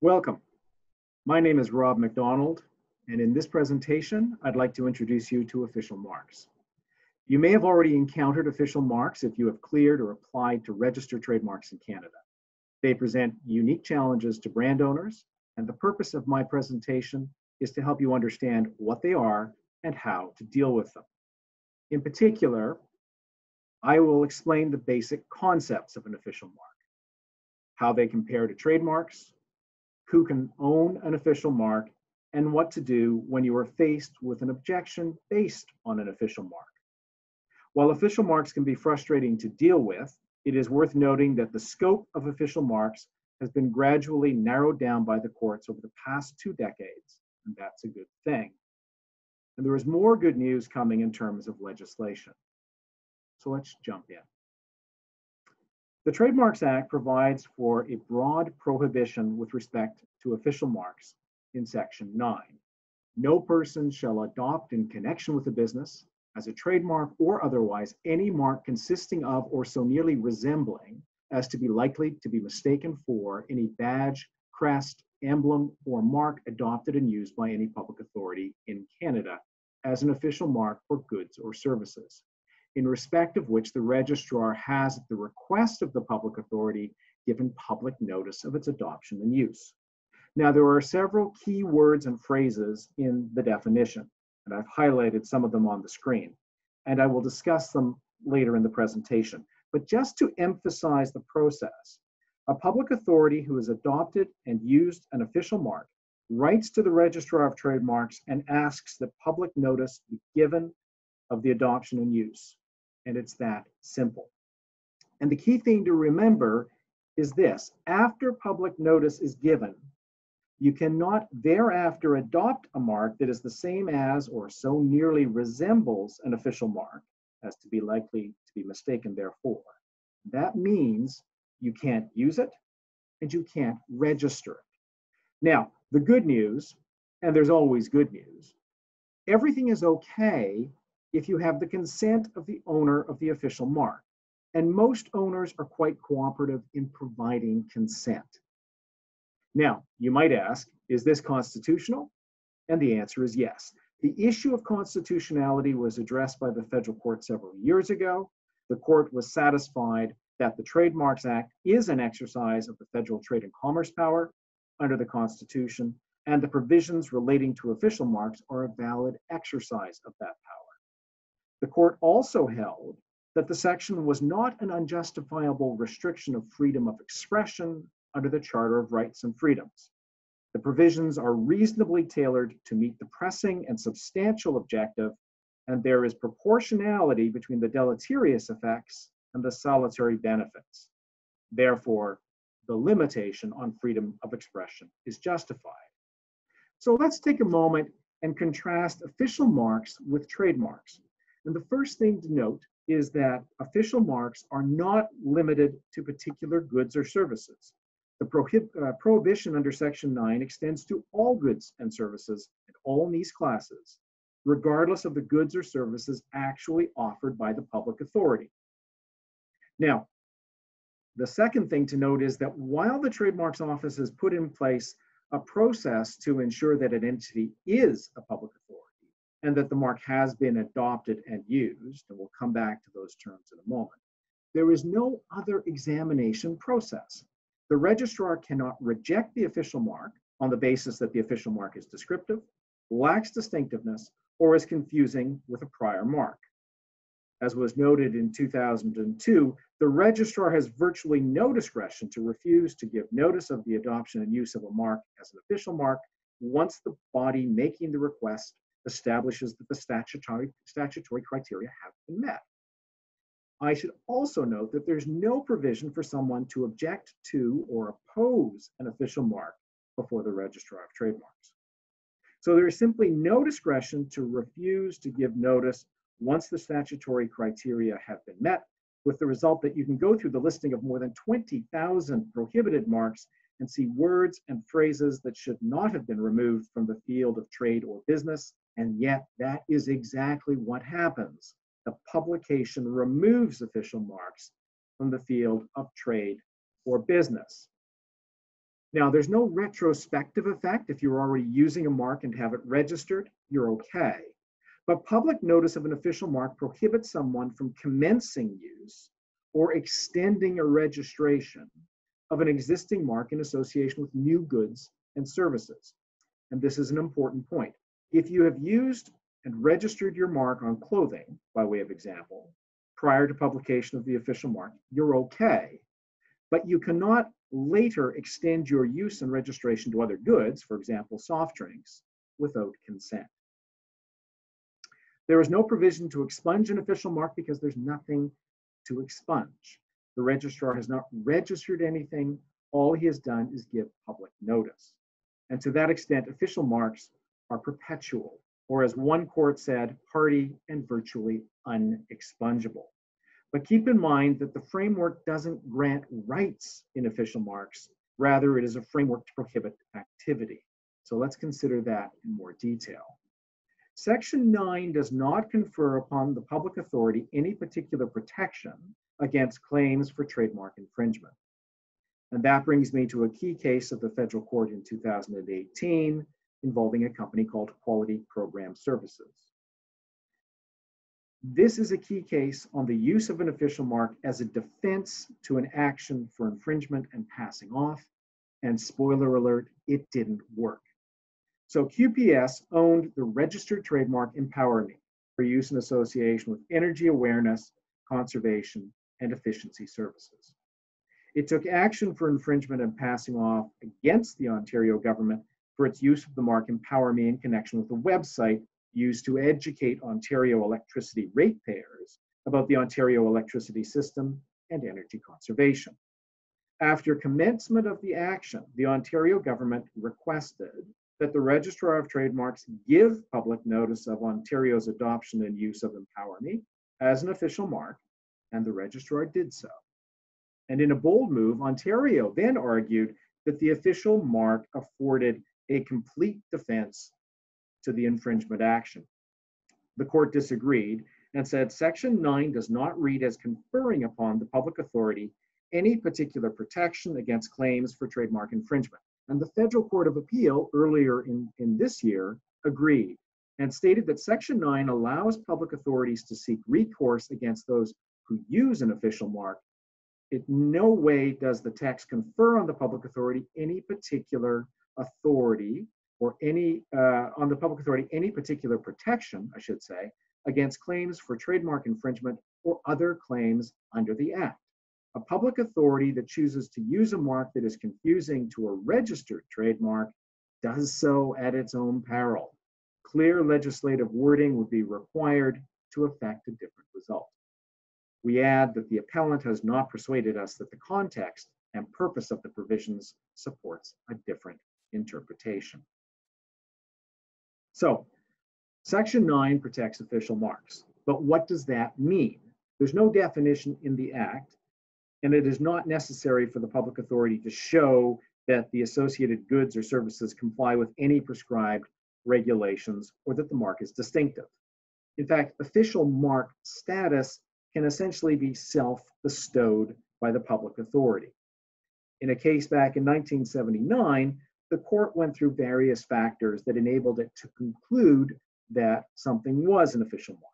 Welcome. My name is Rob McDonald, and in this presentation, I'd like to introduce you to official marks. You may have already encountered official marks if you have cleared or applied to register trademarks in Canada. They present unique challenges to brand owners, and the purpose of my presentation is to help you understand what they are and how to deal with them. In particular, I will explain the basic concepts of an official mark, how they compare to trademarks, who can own an official mark, and what to do when you are faced with an objection based on an official mark. While official marks can be frustrating to deal with, it is worth noting that the scope of official marks has been gradually narrowed down by the courts over the past 2 decades, and that's a good thing. And there is more good news coming in terms of legislation. So let's jump in. The Trademarks Act provides for a broad prohibition with respect to official marks in Section 9. No person shall adopt in connection with a business as a trademark or otherwise any mark consisting of or so nearly resembling as to be likely to be mistaken for any badge, crest, emblem, or mark adopted and used by any public authority in Canada as an official mark for goods or services, in respect of which the registrar has, at the request of the public authority, given public notice of its adoption and use. Now, there are several key words and phrases in the definition, and I've highlighted some of them on the screen, and I will discuss them later in the presentation. But just to emphasize the process, a public authority who has adopted and used an official mark writes to the Registrar of Trademarks and asks that public notice be given of the adoption and use. And it's that simple. And the key thing to remember is this: after public notice is given, you cannot thereafter adopt a mark that is the same as or so nearly resembles an official mark as to be likely to be mistaken therefore. That means you can't use it and you can't register it. Now, the good news, and there's always good news, everything is okay if you have the consent of the owner of the official mark. And most owners are quite cooperative in providing consent. Now, you might ask, is this constitutional? And the answer is yes. The issue of constitutionality was addressed by the federal court several years ago. The court was satisfied that the Trademarks Act is an exercise of the federal trade and commerce power under the Constitution, and the provisions relating to official marks are a valid exercise of that power. The court also held that the section was not an unjustifiable restriction of freedom of expression under the Charter of Rights and Freedoms. The provisions are reasonably tailored to meet the pressing and substantial objective, and there is proportionality between the deleterious effects and the salutary benefits. Therefore, the limitation on freedom of expression is justified. So let's take a moment and contrast official marks with trademarks. And the first thing to note is that official marks are not limited to particular goods or services. The prohibition under Section 9 extends to all goods and services and all niche classes, regardless of the goods or services actually offered by the public authority. Now, the second thing to note is that while the Trademarks Office has put in place a process to ensure that an entity is a public authority, and that the mark has been adopted and used, and we'll come back to those terms in a moment, there is no other examination process. The registrar cannot reject the official mark on the basis that the official mark is descriptive, lacks distinctiveness, or is confusing with a prior mark. As was noted in 2002, the registrar has virtually no discretion to refuse to give notice of the adoption and use of a mark as an official mark once the body making the request establishes that the statutory criteria have been met. I should also note that there's no provision for someone to object to or oppose an official mark before the Registrar of Trademarks. So there is simply no discretion to refuse to give notice once the statutory criteria have been met, with the result that you can go through the listing of more than 20,000 prohibited marks and see words and phrases that should not have been removed from the field of trade or business. And yet that is exactly what happens the publication removes official marks from the field of trade or business. Now, there's no retrospective effect. If you're already using a mark and have it registered, you're okay. But public notice of an official mark prohibits someone from commencing use or extending a registration of an existing mark in association with new goods and services. And this is an important point. If you have used and registered your mark on clothing, by way of example, prior to publication of the official mark, you're okay. But you cannot later extend your use and registration to other goods, for example, soft drinks, without consent. There is no provision to expunge an official mark because there's nothing to expunge. The registrar has not registered anything. All he has done is give public notice. And to that extent, official marks are perpetual, or as one court said, hardy and virtually unexpungible. But keep in mind that the framework doesn't grant rights in official marks, rather it is a framework to prohibit activity. So let's consider that in more detail. Section 9 does not confer upon the public authority any particular protection against claims for trademark infringement. And that brings me to a key case of the federal court in 2018 involving a company called Quality Program Services. This is a key case on the use of an official mark as a defense to an action for infringement and passing off. And spoiler alert, it didn't work. So QPS owned the registered trademark Empower Me for use in association with energy awareness, conservation, and efficiency services. It took action for infringement and passing off against the Ontario government for its use of the mark Empower Me in connection with a website used to educate Ontario electricity ratepayers about the Ontario electricity system and energy conservation. After commencement of the action, the Ontario government requested that the Registrar of Trademarks give public notice of Ontario's adoption and use of Empower Me as an official mark, and the Registrar did so. And in a bold move, Ontario then argued that the official mark afforded a complete defense to the infringement action. The court disagreed and said Section 9 does not read as conferring upon the public authority any particular protection against claims for trademark infringement. And the Federal Court of Appeal earlier in this year agreed and stated that Section 9 allows public authorities to seek recourse against those who use an official mark. In no way does the text confer on the public authority any particular authority or any particular protection, I should say, against claims for trademark infringement or other claims under the Act. A public authority that chooses to use a mark that is confusing to a registered trademark does so at its own peril. Clear legislative wording would be required to effect a different result. We add that the appellant has not persuaded us that the context and purpose of the provisions supports a different interpretation. So, Section 9 protects official marks, but what does that mean? There's no definition in the Act, and it is not necessary for the public authority to show that the associated goods or services comply with any prescribed regulations or that the mark is distinctive. In fact, official mark status can essentially be self-bestowed by the public authority. In a case back in 1979, the court went through various factors that enabled it to conclude that something was an official mark.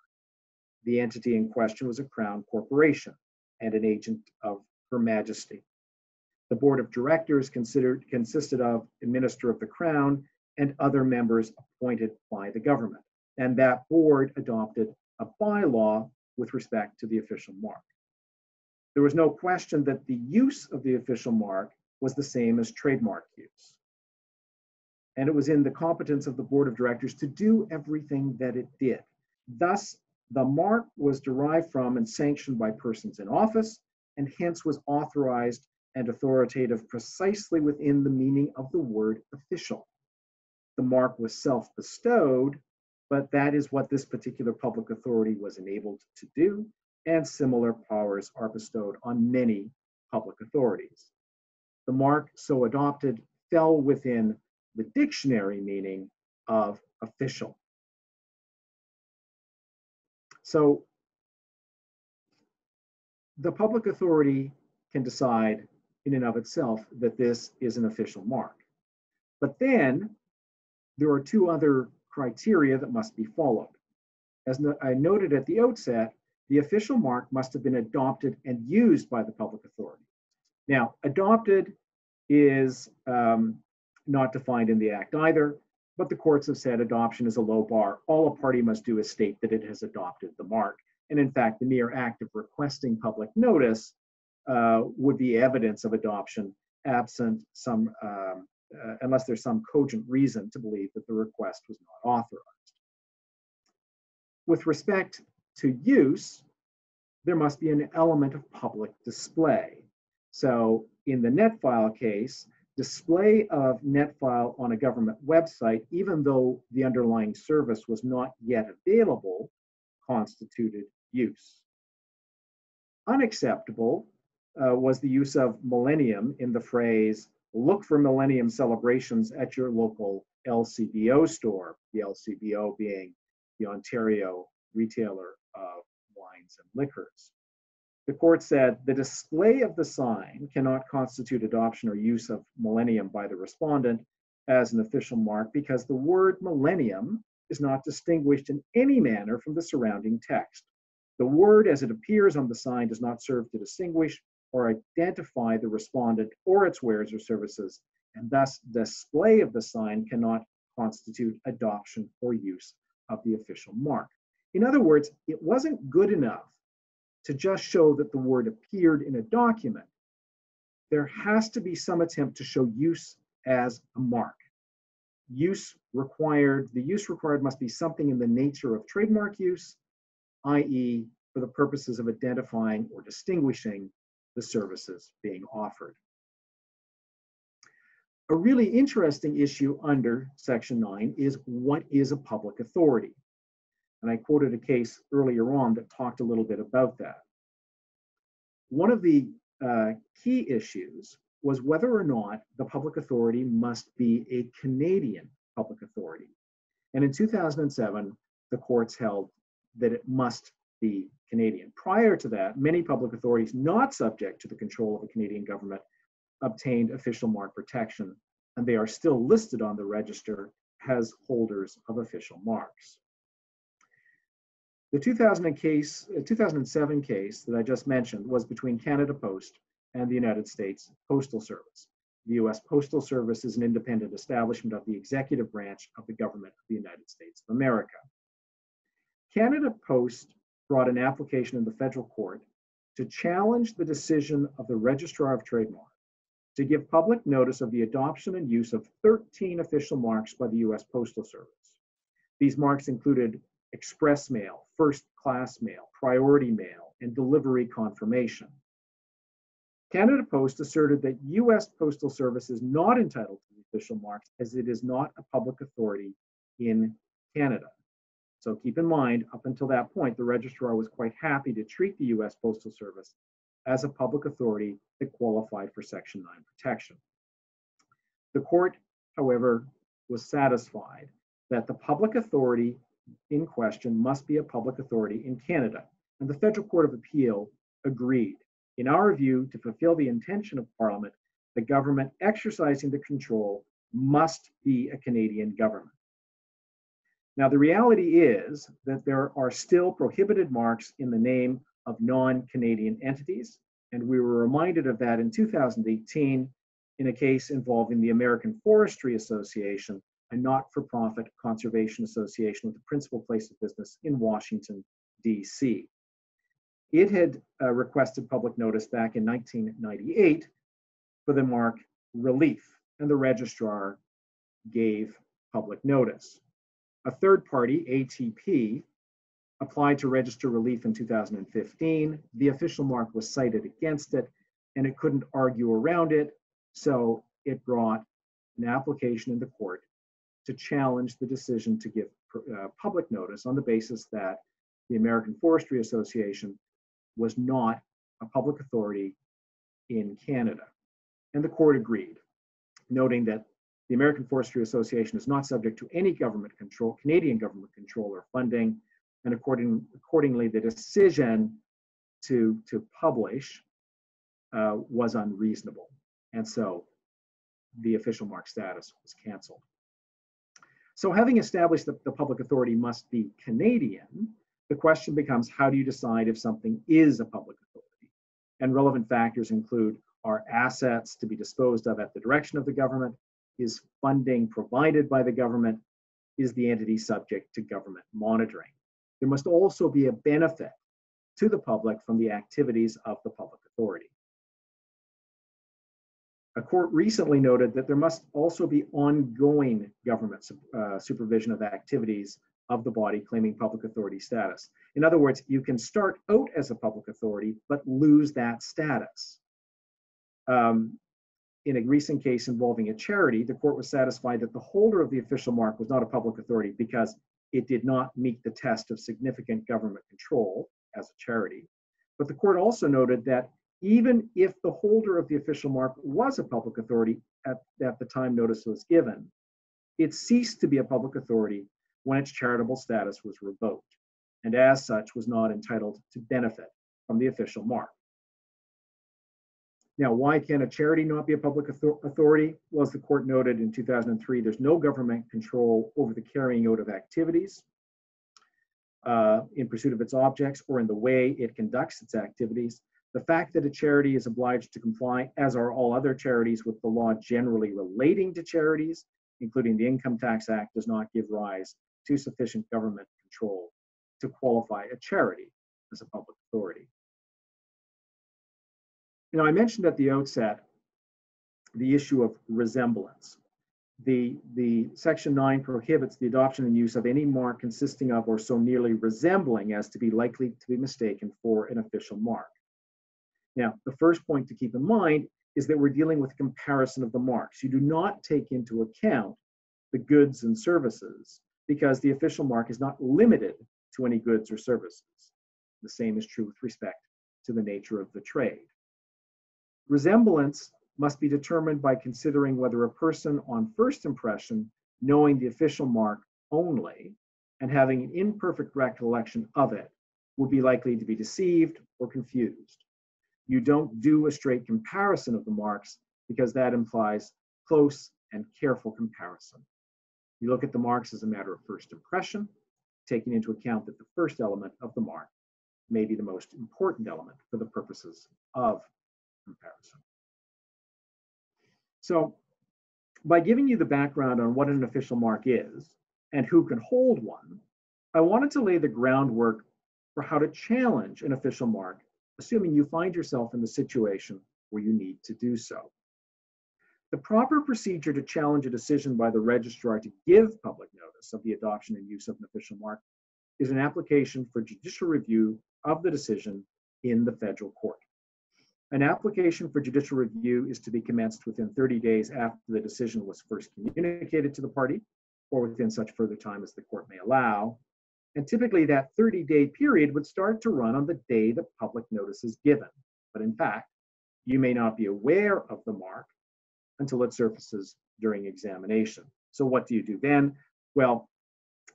The entity in question was a Crown corporation and an agent of Her Majesty. The board of directors consisted of a minister of the Crown and other members appointed by the government. And that board adopted a bylaw with respect to the official mark. There was no question that the use of the official mark was the same as trademark use. And it was in the competence of the board of directors to do everything that it did. Thus, the mark was derived from and sanctioned by persons in office, and hence was authorized and authoritative precisely within the meaning of the word official. The mark was self-bestowed, but that is what this particular public authority was enabled to do, and similar powers are bestowed on many public authorities. The mark so adopted fell within the dictionary meaning of official. So the public authority can decide in and of itself that this is an official mark. But then there are two other criteria that must be followed. As I noted at the outset, the official mark must have been adopted and used by the public authority. Now, adopted is not defined in the Act either, but the courts have said adoption is a low bar. All a party must do is state that it has adopted the mark. And in fact, the mere act of requesting public notice would be evidence of adoption, absent some, unless there's some cogent reason to believe that the request was not authorized. With respect to use, there must be an element of public display. So in the Netfile case, display of Netfile on a government website, even though the underlying service was not yet available, constituted use. Unacceptable was the use of millennium in the phrase, look for millennium celebrations at your local LCBO store, the LCBO being the Ontario retailer of wines and liquors. The court said the display of the sign cannot constitute adoption or use of millennium by the respondent as an official mark because the word millennium is not distinguished in any manner from the surrounding text. The word as it appears on the sign does not serve to distinguish or identify the respondent or its wares or services, and thus display of the sign cannot constitute adoption or use of the official mark. In other words, it wasn't good enough to just show that the word appeared in a document. There has to be some attempt to show use as a mark. The use required must be something in the nature of trademark use, i.e. for the purposes of identifying or distinguishing the services being offered. A really interesting issue under Section 9 is what is a public authority? And I quoted a case earlier on that talked a little bit about that. One of the key issues was whether or not the public authority must be a Canadian public authority. And in 2007, the courts held that it must be Canadian. Prior to that, many public authorities not subject to the control of the Canadian government obtained official mark protection, and they are still listed on the register as holders of official marks. The 2007 case that I just mentioned was between Canada Post and the United States Postal Service. The U.S. Postal Service is an independent establishment of the executive branch of the government of the United States of America. Canada Post brought an application in the federal court to challenge the decision of the Registrar of Trademark to give public notice of the adoption and use of 13 official marks by the U.S. Postal Service. These marks included express mail, first class mail, priority mail, and delivery confirmation. Canada Post asserted that U.S. Postal Service is not entitled to the official marks as it is not a public authority in Canada. So keep in mind, up until that point, the registrar was quite happy to treat the U.S. Postal Service as a public authority that qualified for Section 9 protection. The court, however, was satisfied that the public authority in question must be a public authority in Canada, and the Federal Court of Appeal agreed. In our view, to fulfill the intention of Parliament, the government exercising the control must be a Canadian government. Now, the reality is that there are still prohibited marks in the name of non-Canadian entities, and we were reminded of that in 2018 in a case involving the American Forestry Association, a not-for-profit conservation association with the principal place of business in Washington, D.C. It had requested public notice back in 1998 for the mark relief, and the registrar gave public notice. A third party, ATP, applied to register relief in 2015. The official mark was cited against it, and it couldn't argue around it, so it brought an application in the court to challenge the decision to give public notice on the basis that the American Forestry Association was not a public authority in Canada. And the court agreed, noting that the American Forestry Association is not subject to any government control, Canadian government control or funding, and accordingly, the decision to publish was unreasonable. And so the official mark status was canceled. So having established that the public authority must be Canadian, the question becomes, how do you decide if something is a public authority? And relevant factors include, are assets to be disposed of at the direction of the government? Is funding provided by the government? Is the entity subject to government monitoring? There must also be a benefit to the public from the activities of the public authority. A court recently noted that there must also be ongoing government supervision of activities of the body claiming public authority status. In other words, you can start out as a public authority, but lose that status. In a recent case involving a charity, the court was satisfied that the holder of the official mark was not a public authority because it did not meet the test of significant government control as a charity. But the court also noted that even if the holder of the official mark was a public authority at the time notice was given, it ceased to be a public authority when its charitable status was revoked, and as such was not entitled to benefit from the official mark. Now, why can a charity not be a public authority? Well, as the court noted in 2003, there's no government control over the carrying out of activities in pursuit of its objects or in the way it conducts its activities. The fact that a charity is obliged to comply, as are all other charities, with the law generally relating to charities, including the Income Tax Act, does not give rise to sufficient government control to qualify a charity as a public authority. Now, I mentioned at the outset the issue of resemblance. The Section 9 prohibits the adoption and use of any mark consisting of or so nearly resembling as to be likely to be mistaken for an official mark. Now, the first point to keep in mind is that we're dealing with comparison of the marks. You do not take into account the goods and services because the official mark is not limited to any goods or services. The same is true with respect to the nature of the trade. Resemblance must be determined by considering whether a person on first impression, knowing the official mark only and having an imperfect recollection of it, would be likely to be deceived or confused. You don't do a straight comparison of the marks because that implies close and careful comparison. You look at the marks as a matter of first impression, taking into account that the first element of the mark may be the most important element for the purposes of comparison. So, by giving you the background on what an official mark is and who can hold one, I wanted to lay the groundwork for how to challenge an official mark, assuming you find yourself in the situation where you need to do so. The proper procedure to challenge a decision by the registrar to give public notice of the adoption and use of an official mark is an application for judicial review of the decision in the federal court. An application for judicial review is to be commenced within 30 days after the decision was first communicated to the party, or within such further time as the court may allow. And typically that 30-day period would start to run on the day that public notice is given. But in fact, you may not be aware of the mark until it surfaces during examination. So what do you do then? Well,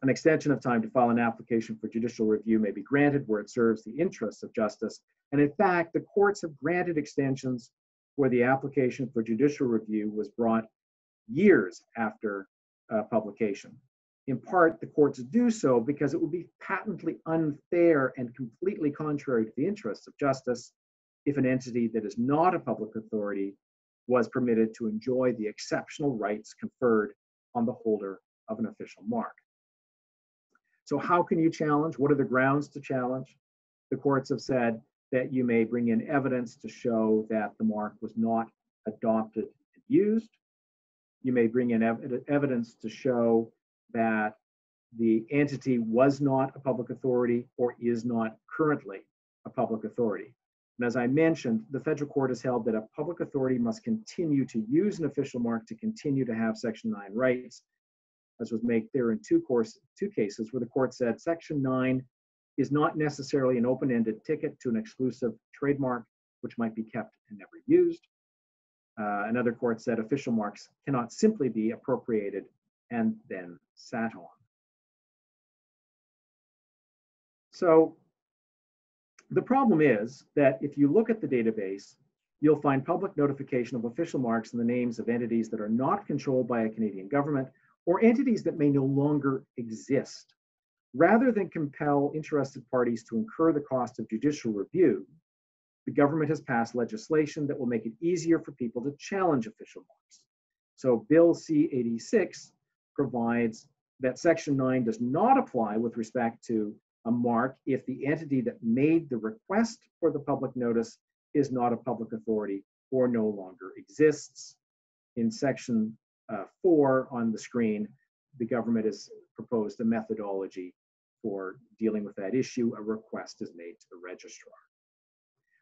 an extension of time to file an application for judicial review may be granted where it serves the interests of justice. And in fact, the courts have granted extensions where the application for judicial review was brought years after publication. In part, the courts do so because it would be patently unfair and completely contrary to the interests of justice if an entity that is not a public authority was permitted to enjoy the exceptional rights conferred on the holder of an official mark. So how can you challenge? What are the grounds to challenge? The courts have said that you may bring in evidence to show that the mark was not adopted and used. You may bring in evidence to show that the entity was not a public authority or is not currently a public authority. And as I mentioned, the federal court has held that a public authority must continue to use an official mark to continue to have Section 9 rights, as was made clear in two cases where the court said Section 9 is not necessarily an open-ended ticket to an exclusive trademark, which might be kept and never used. Another court said official marks cannot simply be appropriated and then sat on. So The problem is that if you look at the database, you'll find public notification of official marks in the names of entities that are not controlled by a Canadian government or entities that may no longer exist. Rather than compel interested parties to incur the cost of judicial review, the government has passed legislation that will make it easier for people to challenge official marks. So Bill C-86 provides that Section 9 does not apply with respect to a mark if the entity that made the request for the public notice is not a public authority or no longer exists. In Section 4 on the screen, the government has proposed a methodology for dealing with that issue. A request is made to the registrar.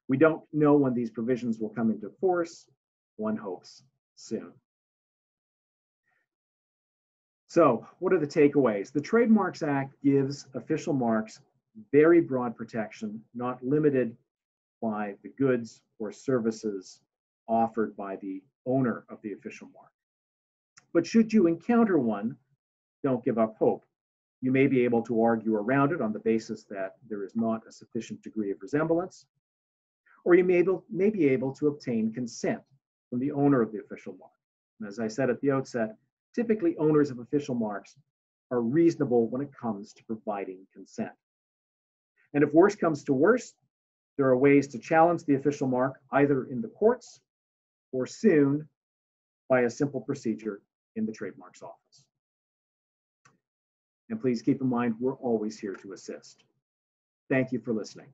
We don't know when these provisions will come into force. One hopes soon. So, what are the takeaways? The Trademarks Act gives official marks very broad protection, not limited by the goods or services offered by the owner of the official mark. But should you encounter one, don't give up hope. You may be able to argue around it on the basis that there is not a sufficient degree of resemblance, or you may be able to obtain consent from the owner of the official mark. And as I said at the outset, typically owners of official marks are reasonable when it comes to providing consent. And if worse comes to worse, there are ways to challenge the official mark either in the courts or soon by a simple procedure in the Trademarks Office. And please keep in mind, we're always here to assist. Thank you for listening.